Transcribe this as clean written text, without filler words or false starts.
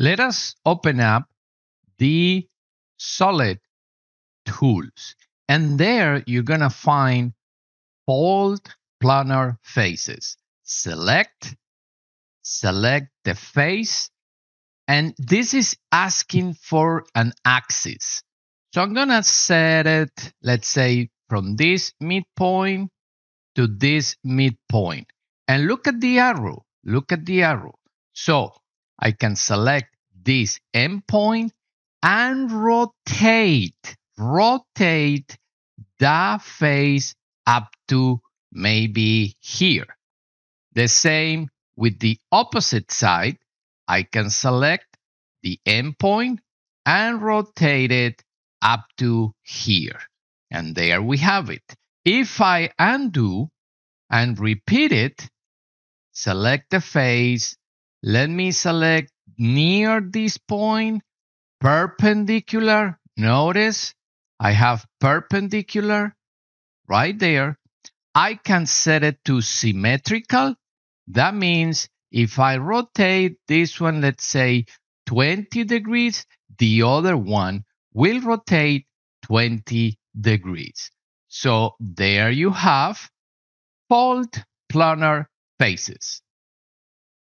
Let us open up the solid tools. And there you're going to find fold planar faces. Select the face. And this is asking for an axis. So I'm going to set it, let's say, from this midpoint to this midpoint. And look at the arrow. Look at the arrow. So I can select this endpoint and rotate the face up to maybe here. The same with the opposite side. I can select the endpoint and rotate it up to here. And there we have it. If I undo and repeat it, select the face. Let me select near this point, perpendicular. Notice I have perpendicular right there. I can set it to symmetrical. That means if I rotate this one, let's say 20 degrees, the other one will rotate 20 degrees. So there you have fold planar faces.